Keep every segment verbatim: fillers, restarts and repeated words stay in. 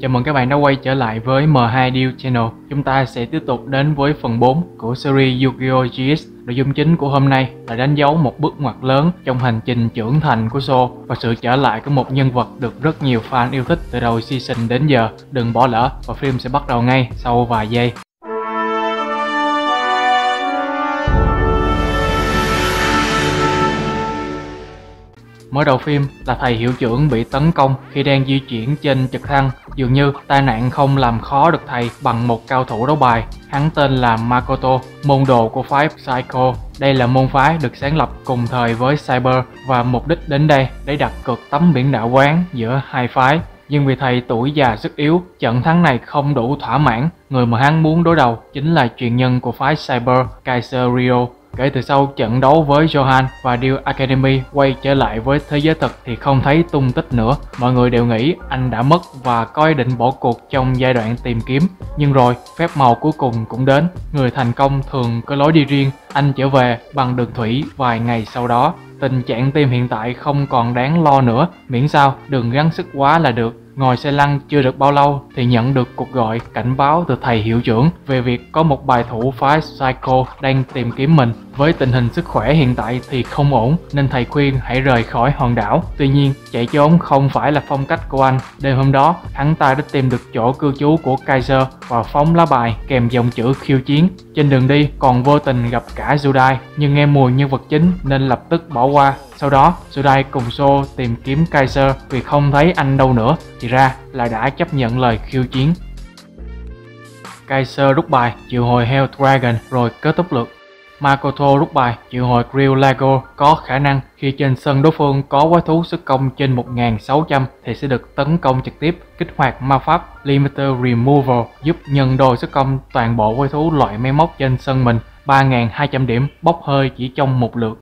Chào mừng các bạn đã quay trở lại với em hai Deal Channel. Chúng ta sẽ tiếp tục đến với phần bốn của series Yu-Gi-Oh! giê ích. Nội dung chính của hôm nay là đánh dấu một bước ngoặt lớn trong hành trình trưởng thành của Sho và sự trở lại của một nhân vật được rất nhiều fan yêu thích từ đầu season đến giờ. Đừng bỏ lỡ và phim sẽ bắt đầu ngay sau vài giây. Mở đầu phim là thầy hiệu trưởng bị tấn công khi đang di chuyển trên trực thăng. Dường như tai nạn không làm khó được thầy bằng một cao thủ đấu bài. Hắn tên là Makoto, môn đồ của phái Psycho. Đây là môn phái được sáng lập cùng thời với Cyber và mục đích đến đây để đặt cược tấm biển đạo quán giữa hai phái. Nhưng vì thầy tuổi già sức yếu, trận thắng này không đủ thỏa mãn. Người mà hắn muốn đối đầu chính là truyền nhân của phái Cyber, Kaiser Ryo. Kể từ sau trận đấu với Johan và Duel Academy quay trở lại với thế giới thực thì không thấy tung tích nữa. Mọi người đều nghĩ anh đã mất và có ý định bỏ cuộc trong giai đoạn tìm kiếm. Nhưng rồi, phép màu cuối cùng cũng đến. Người thành công thường có lối đi riêng. Anh trở về bằng đường thủy vài ngày sau đó. Tình trạng tim hiện tại không còn đáng lo nữa, miễn sao đừng gắng sức quá là được. Ngồi xe lăn chưa được bao lâu thì nhận được cuộc gọi cảnh báo từ thầy hiệu trưởng về việc có một bài thủ phái Psycho đang tìm kiếm mình. Với tình hình sức khỏe hiện tại thì không ổn nên thầy khuyên hãy rời khỏi hòn đảo. Tuy nhiên, chạy trốn không phải là phong cách của anh. Đêm hôm đó, hắn ta đã tìm được chỗ cư trú của Kaiser và phóng lá bài kèm dòng chữ khiêu chiến. Trên đường đi còn vô tình gặp cả Judai nhưng nghe mùi nhân vật chính nên lập tức bỏ qua. Sau đó, Judai cùng Sho tìm kiếm Kaiser vì không thấy anh đâu nữa, thì ra là đã chấp nhận lời khiêu chiến. Kaiser rút bài triệu hồi Hell Dragon rồi kết thúc lượt. Makoto rút bài triệu hồi Cryo Lagos, có khả năng khi trên sân đối phương có quái thú sức công trên một nghìn sáu trăm thì sẽ được tấn công trực tiếp, kích hoạt ma pháp Limiter Remover giúp nhân đôi sức công toàn bộ quái thú loại máy móc trên sân mình. Ba nghìn hai trăm điểm bốc hơi chỉ trong một lượt.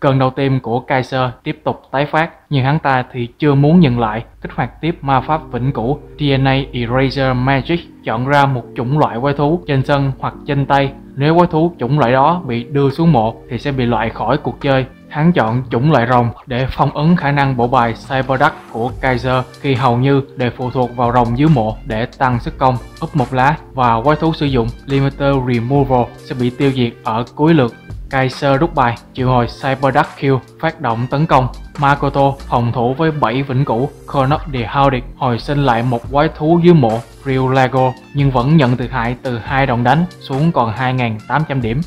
Cơn đau tim của Kaiser tiếp tục tái phát, nhưng hắn ta thì chưa muốn dừng lại, kích hoạt tiếp ma pháp vĩnh cửu đê en a Eraser Magic, chọn ra một chủng loại quái thú trên sân hoặc trên tay. Nếu quái thú chủng loại đó bị đưa xuống mộ thì sẽ bị loại khỏi cuộc chơi. Hắn chọn chủng loại rồng để phong ấn khả năng bộ bài Cyberduck của Kaiser khi hầu như đều phụ thuộc vào rồng dưới mộ để tăng sức công. Úp một lá và quái thú sử dụng Limiter Removal sẽ bị tiêu diệt ở cuối lượt. Kaiser rút bài triệu hồi Cyberdark Kill phát động tấn công. Makoto phòng thủ với bảy vĩnh cửu, Connect the Houndic hồi sinh lại một quái thú dưới mộ Real Lego nhưng vẫn nhận thiệt hại từ hai đòn đánh xuống còn hai nghìn tám trăm điểm.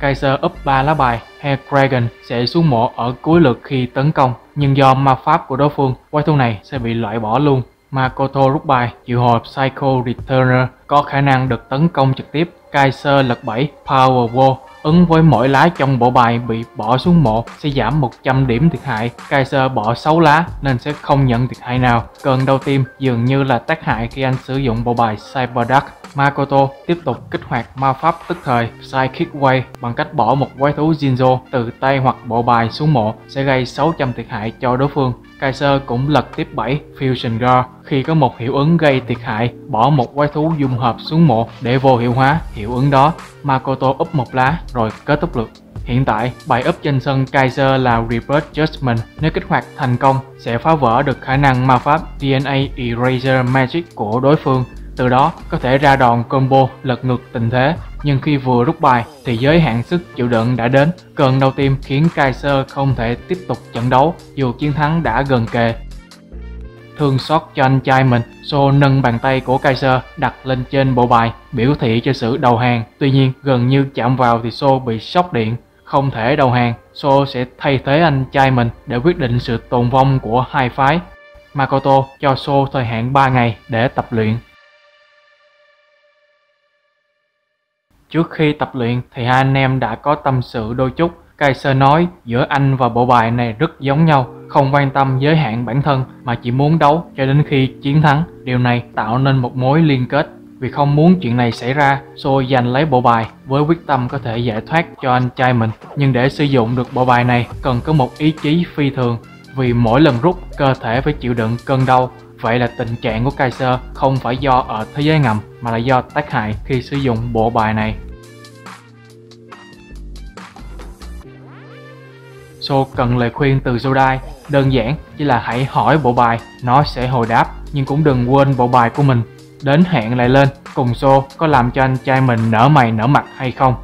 Kaiser up ba lá bài, Hell Dragon sẽ xuống mộ ở cuối lượt khi tấn công, nhưng do ma pháp của đối phương, quái thú này sẽ bị loại bỏ luôn. Makoto rút bài triệu hồi Psycho Returner có khả năng được tấn công trực tiếp. Kaiser lật bảy Power Wall ứng với mỗi lá trong bộ bài bị bỏ xuống mộ sẽ giảm một trăm điểm thiệt hại. Kaiser bỏ sáu lá nên sẽ không nhận thiệt hại nào. Cơn đau tim dường như là tác hại khi anh sử dụng bộ bài Cyberdark. Makoto tiếp tục kích hoạt ma pháp tức thời Psychic Way bằng cách bỏ một quái thú Jinzo từ tay hoặc bộ bài xuống mộ sẽ gây sáu trăm thiệt hại cho đối phương. Kaiser cũng lật tiếp bảy Fusion Guard khi có một hiệu ứng gây thiệt hại, bỏ một quái thú dung hợp xuống mộ để vô hiệu hóa hiệu ứng đó. Makoto úp một lá rồi kết thúc lượt. Hiện tại, bài úp trên sân Kaiser là Reverse Judgment, nếu kích hoạt thành công sẽ phá vỡ được khả năng ma pháp đê en a Eraser Magic của đối phương. Từ đó có thể ra đòn combo lật ngược tình thế, nhưng khi vừa rút bài thì giới hạn sức chịu đựng đã đến. Cơn đau tim khiến Kaiser không thể tiếp tục trận đấu dù chiến thắng đã gần kề. Thương xót cho anh trai mình, Sho nâng bàn tay của Kaiser đặt lên trên bộ bài biểu thị cho sự đầu hàng. Tuy nhiên gần như chạm vào thì Sho bị sốc điện. Không thể đầu hàng, Sho sẽ thay thế anh trai mình để quyết định sự tồn vong của hai phái. Makoto cho Sho thời hạn ba ngày để tập luyện. Trước khi tập luyện thì hai anh em đã có tâm sự đôi chút. Kaiser nói giữa anh và bộ bài này rất giống nhau, không quan tâm giới hạn bản thân mà chỉ muốn đấu cho đến khi chiến thắng. Điều này tạo nên một mối liên kết. Vì không muốn chuyện này xảy ra, Sho giành lấy bộ bài với quyết tâm có thể giải thoát cho anh trai mình. Nhưng để sử dụng được bộ bài này cần có một ý chí phi thường, vì mỗi lần rút cơ thể phải chịu đựng cơn đau. Vậy là tình trạng của Kaiser không phải do ở thế giới ngầm mà là do tác hại khi sử dụng bộ bài này. Sho cần lời khuyên từ Judai, đơn giản chỉ là hãy hỏi bộ bài, nó sẽ hồi đáp, nhưng cũng đừng quên bộ bài của mình. Đến hẹn lại lên, cùng Sho có làm cho anh trai mình nở mày nở mặt hay không.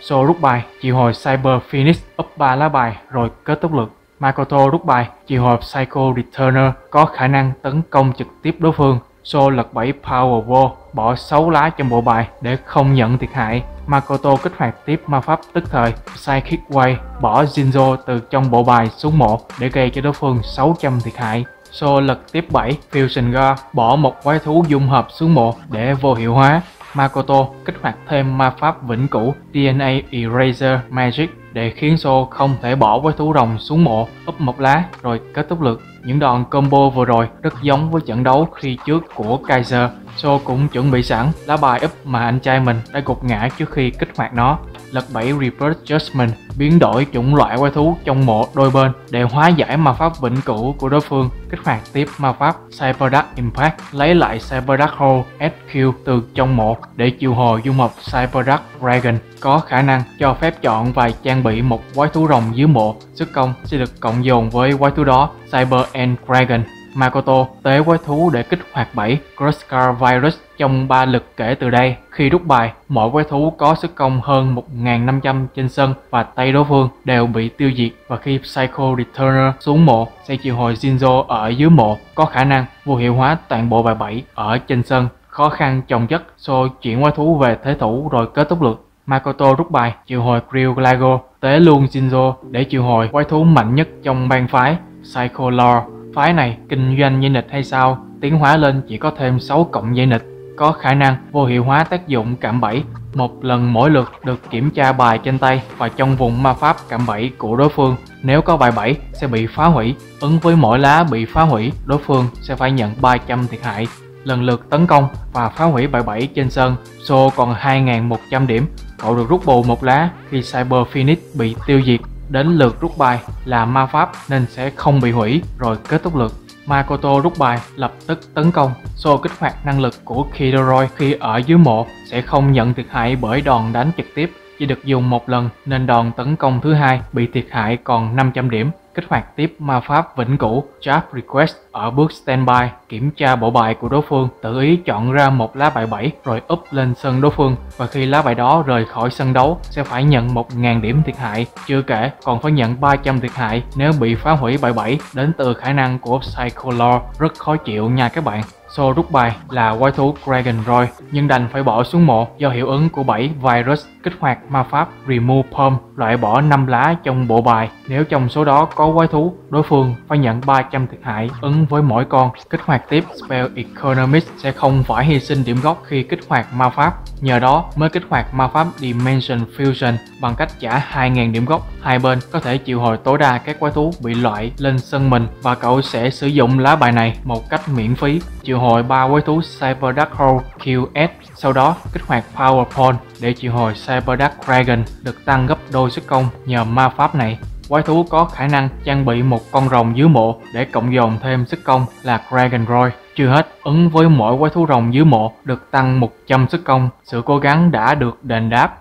Sho rút bài, triệu hồi Cyber Phoenix up ba lá bài rồi kết thúc lượt. Makoto rút bài, triệu hồi Psycho Returner có khả năng tấn công trực tiếp đối phương. Sho lật bảy Power Wall, bỏ sáu lá trong bộ bài để không nhận thiệt hại. Makoto kích hoạt tiếp ma pháp tức thời Psychic Way, bỏ Jinzo từ trong bộ bài xuống mộ để gây cho đối phương sáu trăm thiệt hại. Sho lật tiếp bảy Fusion Guard, bỏ một quái thú dung hợp xuống mộ để vô hiệu hóa. Makoto kích hoạt thêm ma pháp vĩnh cửu đê en a Eraser Magic để khiến Sho không thể bỏ quái thú rồng xuống mộ, úp một lá rồi kết thúc lượt. Những đòn combo vừa rồi rất giống với trận đấu khi trước của Kaiser. Sho cũng chuẩn bị sẵn lá bài úp mà anh trai mình đã gục ngã trước khi kích hoạt nó. Lật bảy Reverse Judgment, biến đổi chủng loại quái thú trong mộ đôi bên để hóa giải ma pháp vĩnh cửu của đối phương. Kích hoạt tiếp ma pháp Cyberdark Impact, lấy lại Cyberdark Hole ét quy từ trong mộ để triệu hồi dung hợp Cyberdark Dragon có khả năng cho phép chọn và trang bị một quái thú rồng dưới mộ, sức công sẽ được cộng dồn với quái thú đó Cyberdark Dragon. Makoto tế quái thú để kích hoạt bảy Crosscar Virus trong ba lượt kể từ đây. Khi rút bài, mỗi quái thú có sức công hơn một nghìn năm trăm trên sân và tay đối phương đều bị tiêu diệt, và khi Psycho Returner xuống mộ sẽ triệu hồi Jinzo ở dưới mộ có khả năng vô hiệu hóa toàn bộ bài bảy ở trên sân. Khó khăn chồng chất, Sho chuyển quái thú về thế thủ rồi kết thúc lượt. Makoto rút bài, triệu hồi Cryo Lagos, tế luôn Jinzo để triệu hồi quái thú mạnh nhất trong bang phái Psycho Lore. Phái này kinh doanh dây nịch hay sao, tiến hóa lên chỉ có thêm sáu cộng dây nịch, có khả năng vô hiệu hóa tác dụng cạm bẫy, một lần mỗi lượt được kiểm tra bài trên tay và trong vùng ma pháp cạm bẫy của đối phương. Nếu có bài bẫy sẽ bị phá hủy, ứng với mỗi lá bị phá hủy đối phương sẽ phải nhận ba trăm thiệt hại. Lần lượt tấn công và phá hủy bài bẫy trên sân. Sho còn hai nghìn một trăm điểm, cậu được rút bù một lá khi Cyber Phoenix bị tiêu diệt. Đến lượt rút bài là ma pháp nên sẽ không bị hủy rồi kết thúc lượt. Makoto rút bài lập tức tấn công. Sho kích hoạt năng lực của Dragon Roy khi ở dưới mộ sẽ không nhận thiệt hại bởi đòn đánh trực tiếp, chỉ được dùng một lần nên đòn tấn công thứ hai bị thiệt hại còn năm trăm điểm. Kích hoạt tiếp ma pháp vĩnh cửu Draft Request, ở bước standby kiểm tra bộ bài của đối phương, tự ý chọn ra một lá bài bảy rồi úp lên sân đối phương, và khi lá bài đó rời khỏi sân đấu sẽ phải nhận một nghìn điểm thiệt hại, chưa kể còn phải nhận ba trăm thiệt hại nếu bị phá hủy bài bảy đến từ khả năng của Psycho Lore. Rất khó chịu nha các bạn. Sho rút bài là quái thú Dragon Roy nhưng đành phải bỏ xuống mộ do hiệu ứng của bảy Virus. Kích hoạt ma pháp Remove Palm, loại bỏ năm lá trong bộ bài, nếu trong số đó có quái thú đối phương phải nhận ba trăm thiệt hại ứng với mỗi con. Kích hoạt tiếp Spell Economics, sẽ không phải hy sinh điểm gốc khi kích hoạt ma pháp, nhờ đó mới kích hoạt ma pháp Dimension Fusion bằng cách trả hai nghìn điểm gốc. Hai bên có thể triệu hồi tối đa các quái thú bị loại lên sân mình và cậu sẽ sử dụng lá bài này một cách miễn phí. Triệu hồi ba quái thú Cyberdark Hole quy ét, sau đó kích hoạt Power Wall để triệu hồi Cyberdark Dragon được tăng gấp đôi sức công nhờ ma pháp này. Quái thú có khả năng trang bị một con rồng dưới mộ để cộng dồn thêm sức công là Dragon Roy. Chưa hết, ứng với mỗi quái thú rồng dưới mộ được tăng một trăm sức công, sự cố gắng đã được đền đáp.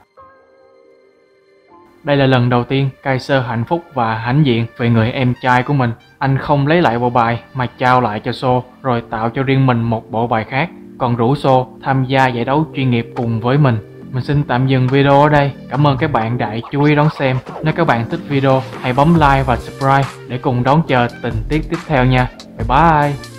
Đây là lần đầu tiên Kaiser hạnh phúc và hãnh diện về người em trai của mình. Anh không lấy lại bộ bài mà trao lại cho Sho rồi tạo cho riêng mình một bộ bài khác, còn rủ Sho tham gia giải đấu chuyên nghiệp cùng với mình. Mình xin tạm dừng video ở đây. Cảm ơn các bạn đã chú ý đón xem. Nếu các bạn thích video, hãy bấm like và subscribe để cùng đón chờ tình tiết tiếp theo nha. Bye bye!